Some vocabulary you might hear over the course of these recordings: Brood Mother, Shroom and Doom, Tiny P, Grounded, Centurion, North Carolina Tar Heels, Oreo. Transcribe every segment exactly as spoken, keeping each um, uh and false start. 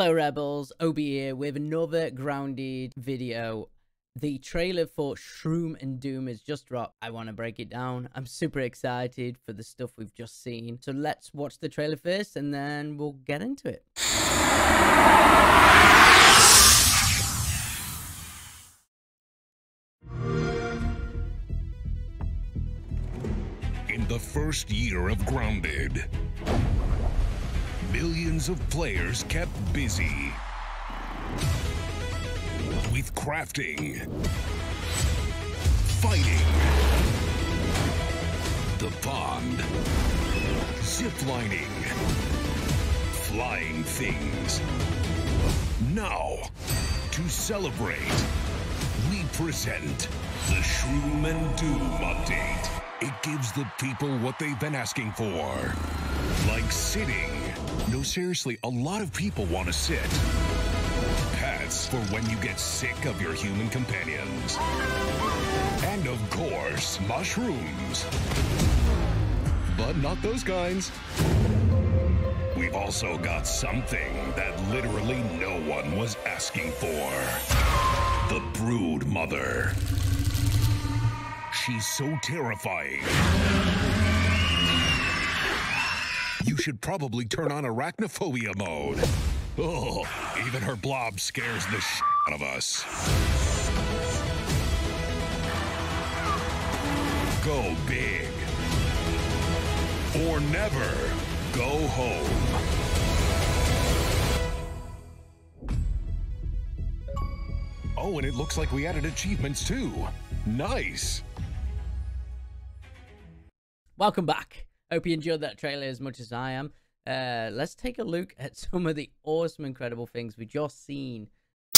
Hello Rebels, O B here with another Grounded video. The trailer for Shroom and Doom has just dropped. I want to break it down. I'm super excited for the stuff we've just seen. So let's watch the trailer first and then we'll get into it. In the first year of Grounded, millions of players kept busy with crafting, fighting, the pond, ziplining, flying things. Now, to celebrate, we present the Shroom and Doom update. It gives the people what they've been asking for, like sitting. No, seriously, a lot of people want to sit. Pets for when you get sick of your human companions. And of course, mushrooms. But not those kinds. We've also got something that literally no one was asking for. The Brood Mother. She's so terrifying. You should probably turn on arachnophobia mode. Oh, even her blob scares the shit out of us. Go big. Or never go home. Oh, and it looks like we added achievements too. Nice. Welcome back. Hope you enjoyed that trailer as much as I am. Uh, let's take a look at some of the awesome, incredible things we've just seen.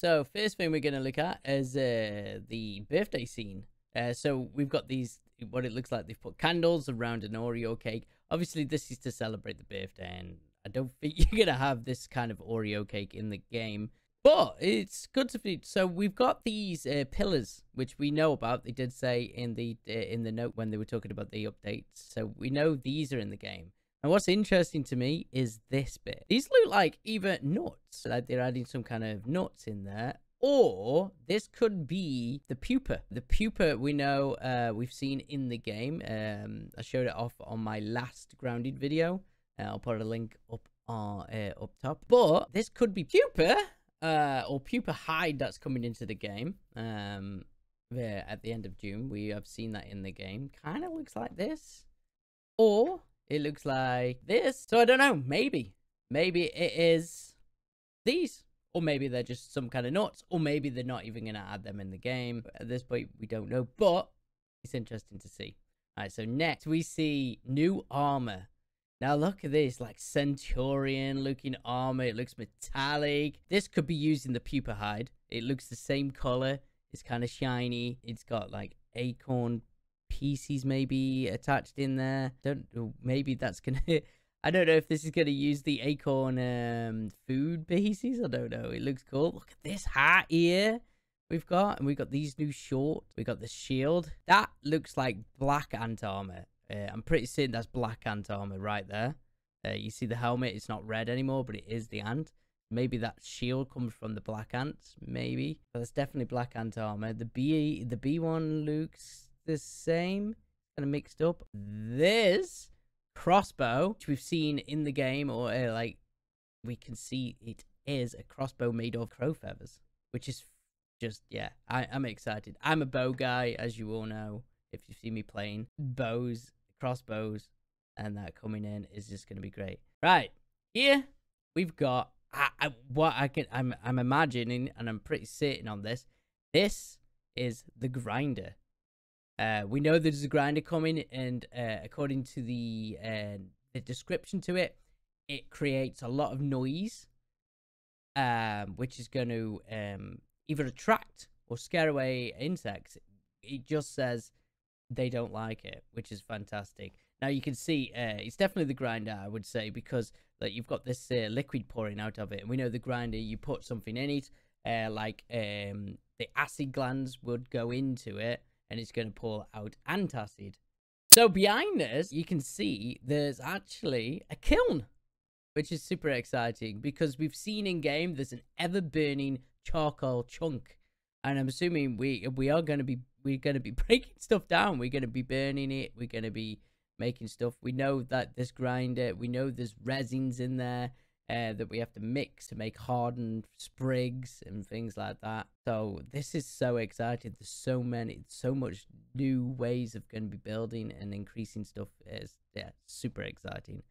So, first thing we're going to look at is uh, the birthday scene. Uh, so, we've got these, what it looks like they've put candles around an Oreo cake. Obviously, this is to celebrate the birthday, and I don't think you're going to have this kind of Oreo cake in the game. But, it's good to see. So, we've got these uh, pillars, which we know about. They did say in the uh, in the note when they were talking about the updates. So, we know these are in the game. And what's interesting to me is this bit. These look like either nuts, like they're adding some kind of nuts in there. Or, this could be the pupa. The pupa we know uh, we've seen in the game. Um, I showed it off on my last Grounded video. Uh, I'll put a link up, on, uh, up top. But, this could be pupa. Uh, or pupa hide that's coming into the game um, there at the end of June. We have seen that in the game. Kind of looks like this. Or it looks like this. So I don't know. Maybe. Maybe it is these. Or maybe they're just some kind of nuts. Or maybe they're not even going to add them in the game. At this point, we don't know. But it's interesting to see. Alright, so next we see new armor. Now look at this, like Centurion looking armor, it looks metallic. This could be used in the pupa hide. It looks the same color, it's kind of shiny. It's got like acorn pieces maybe attached in there. Don't, maybe that's gonna, I don't know if this is gonna use the acorn um, food pieces, I don't know. It looks cool. Look at this hat here we've got, and we've got these new shorts. We've got the shield. That looks like black ant armor. Uh, I'm pretty certain that's black ant armor right there. Uh, you see the helmet, it's not red anymore, but it is the ant. Maybe that shield comes from the black ants, maybe. But that's definitely black ant armor. The B, the B one looks the same, kind of mixed up. This crossbow, which we've seen in the game, or uh, like we can see it is a crossbow made of crow feathers, which is just, yeah, I, I'm excited. I'm a bow guy, as you all know, if you see me playing bows. Crossbows, and that coming in is just going to be great. Right here we've got I, I, what I can I'm I'm imagining, and I'm pretty certain on this. This is the grinder. Uh, we know there's a grinder coming, and uh, according to the uh, the description to it, it creates a lot of noise, um, which is going to um, either attract or scare away insects. It just says they don't like it, which is fantastic. Now you can see uh, it's definitely the grinder, I would say, because like you've got this uh, liquid pouring out of it, and we know the grinder, you put something in it, uh, like um, the acid glands would go into it, and it's going to pour out antacid. So behind us, you can see there's actually a kiln. which is super exciting because we've seen in game there's an ever-burning charcoal chunk, and I'm assuming we we are going to be we're going to be breaking stuff down. We're going to be burning it. We're going to be making stuff. We know that this grinder, we know there's resins in there uh, that we have to mix to make hardened sprigs and things like that. So this is so exciting. There's so many, so much new ways of going to be building and increasing stuff. It's yeah, super exciting.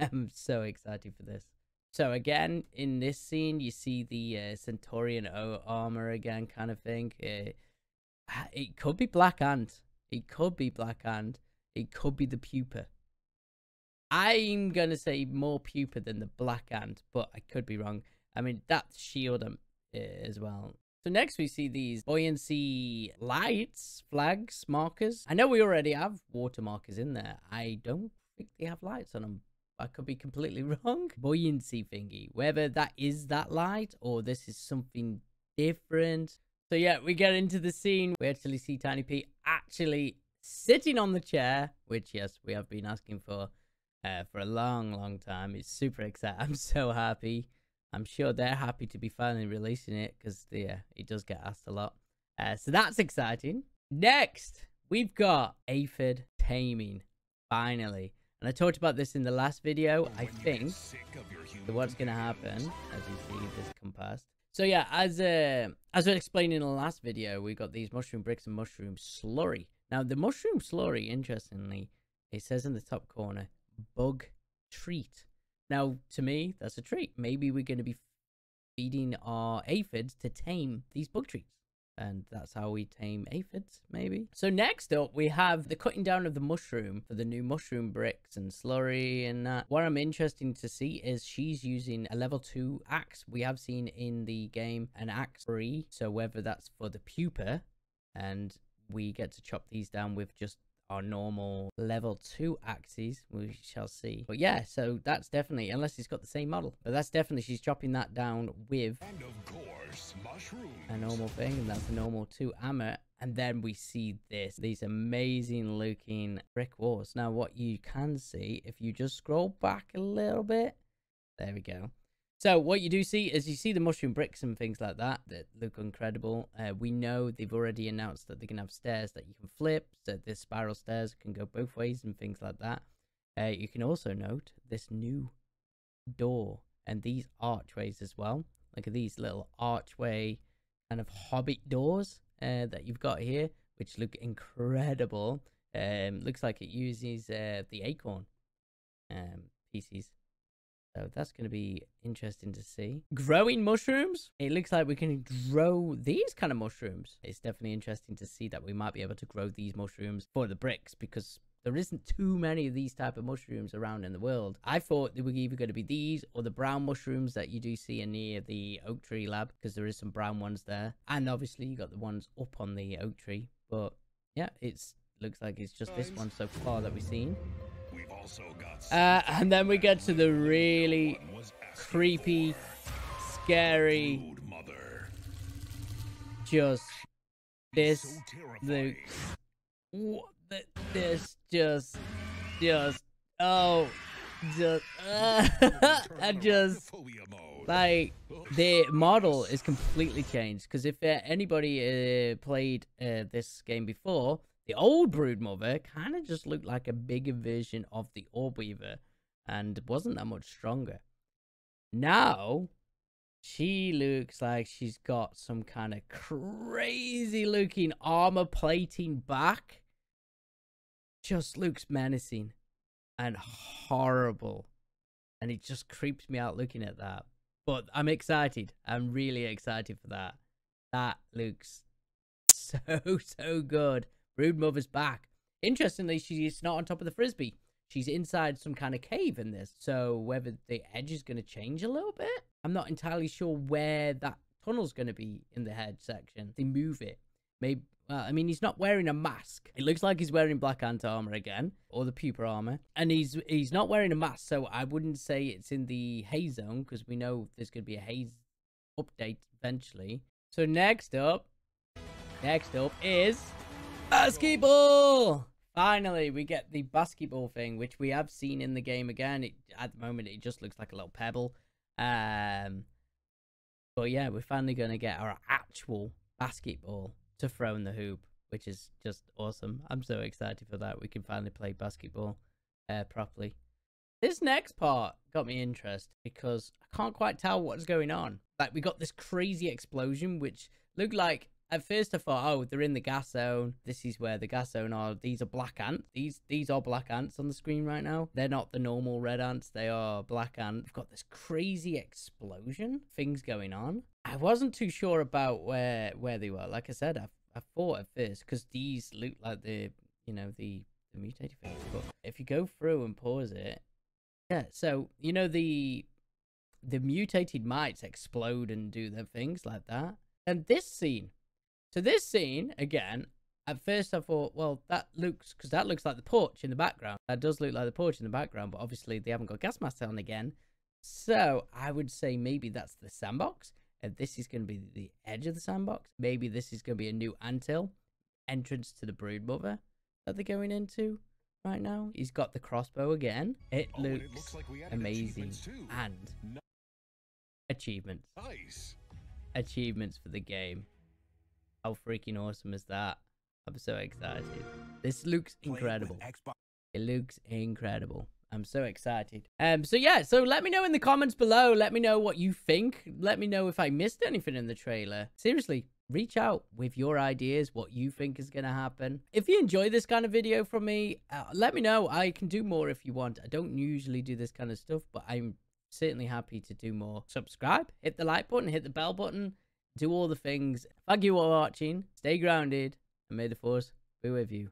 I'm so excited for this. So again, in this scene, you see the uh, Centurion armor again, kind of thing. It, it could be Black Ant. It could be Black Ant. It could be the Pupa. I'm going to say more Pupa than the Black Ant, but I could be wrong. I mean, that's shield um, as well. So next we see these buoyancy lights, flags, markers. I know we already have water markers in there. I don't think they have lights on them. I could be completely wrong. Buoyancy thingy. Whether that is that light or this is something different. So yeah, we get into the scene. We actually see Tiny P actually sitting on the chair, which yes, we have been asking for uh, for a long, long time. It's super exciting. I'm so happy. I'm sure they're happy to be finally releasing it because yeah, it does get asked a lot. Uh, so that's exciting. Next, we've got aphid taming. Finally. And I talked about this in the last video, I think. So what's going to happen, as you see this compass. So yeah, as uh, as I explained in the last video, we got these mushroom bricks and mushroom slurry. Now, the mushroom slurry, interestingly, it says in the top corner, bug treat. Now, to me, that's a treat. Maybe we're going to be feeding our aphids to tame these bug treats. And that's how we tame aphids, maybe. So next up, we have the cutting down of the mushroom for the new mushroom bricks and slurry and that. What I'm interested to see is she's using a level two axe. We have seen in the game an axe free. So whether that's for the pupa and we get to chop these down with just our normal level two axes, we shall see. But yeah, so that's definitely, unless it's got the same model, but that's definitely, she's chopping that down with, and of course, mushrooms, a normal thing, and that's a normal two hammer. And then we see this, these amazing looking brick walls. Now what you can see, if you just scroll back a little bit, there we go. So what you do see is you see the mushroom bricks and things like that that look incredible. Uh, we know they've already announced that they're going to have stairs that you can flip. So this spiral stairs can go both ways and things like that. Uh, you can also note this new door and these archways as well. Look at these little archway kind of hobbit doors uh, that you've got here, which look incredible. Um, looks like it uses uh, the acorn um, pieces. So that's going to be interesting to see. Growing mushrooms. It looks like we can grow these kind of mushrooms. It's definitely interesting to see that we might be able to grow these mushrooms for the bricks because there isn't too many of these type of mushrooms around in the world. I thought they were either going to be these or the brown mushrooms that you do see in near the oak tree lab because there is some brown ones there. And obviously you got the ones up on the oak tree. But yeah, it looks like it's just this one so far that we've seen. Uh, and then we get to the really creepy, scary, just this, the, what, this, just, just, oh, just, uh, and just, like, the model is completely changed, because if uh, anybody uh, played uh, this game before, the old Broodmother kind of just looked like a bigger version of the Orb Weaver and wasn't that much stronger. Now, she looks like she's got some kind of crazy looking armor plating back. Just looks menacing and horrible. And it just creeps me out looking at that. But I'm excited. I'm really excited for that. That looks so, so good. Broodmother's back. Interestingly, she's not on top of the frisbee. She's inside some kind of cave in this. So whether the edge is going to change a little bit, I'm not entirely sure where that tunnel's going to be in the head section. They move it. Maybe. Well, I mean, he's not wearing a mask. It looks like he's wearing Black Ant armor again, or the Pupa armor, and he's he's not wearing a mask. So I wouldn't say it's in the haze zone because we know there's going to be a haze update eventually. So next up, next up is basketball! Finally, we get the basketball thing, which we have seen in the game again. It, at the moment, it just looks like a little pebble. Um, but yeah, we're finally going to get our actual basketball to throw in the hoop, which is just awesome. I'm so excited for that. We can finally play basketball uh, properly. This next part got me interested because I can't quite tell what's going on. Like, we got this crazy explosion, which looked like... At first I thought, oh, they're in the gas zone. This is where the gas zone are. These are black ants. These these are black ants on the screen right now. They're not the normal red ants. They are black ants. We've got this crazy explosion. Things going on. I wasn't too sure about where where they were. Like I said, I, I thought at first, because these look like the, you know, the, the mutated things. But if you go through and pause it. Yeah, so, you know, the the mutated mites explode and do their things like that. And this scene. So this scene, again, at first I thought, well, that looks, because that looks like the porch in the background. That does look like the porch in the background, but obviously they haven't got gas mask on again. So I would say maybe that's the sandbox, and this is going to be the edge of the sandbox. Maybe this is going to be a new anthill entrance to the brood mother that they're going into right now. He's got the crossbow again. It oh, looks, it looks like we amazing and no achievements. Nice. Achievements for the game. How freaking awesome is that? I'm so excited. This looks incredible. It looks incredible. I'm so excited. Um, so yeah, so let me know in the comments below. Let me know what you think. Let me know if I missed anything in the trailer. Seriously, reach out with your ideas, what you think is going to happen. If you enjoy this kind of video from me, uh, let me know. I can do more if you want. I don't usually do this kind of stuff, but I'm certainly happy to do more. Subscribe, hit the like button, hit the bell button. Do all the things. Thank you for watching. Stay grounded. And may the force be with you.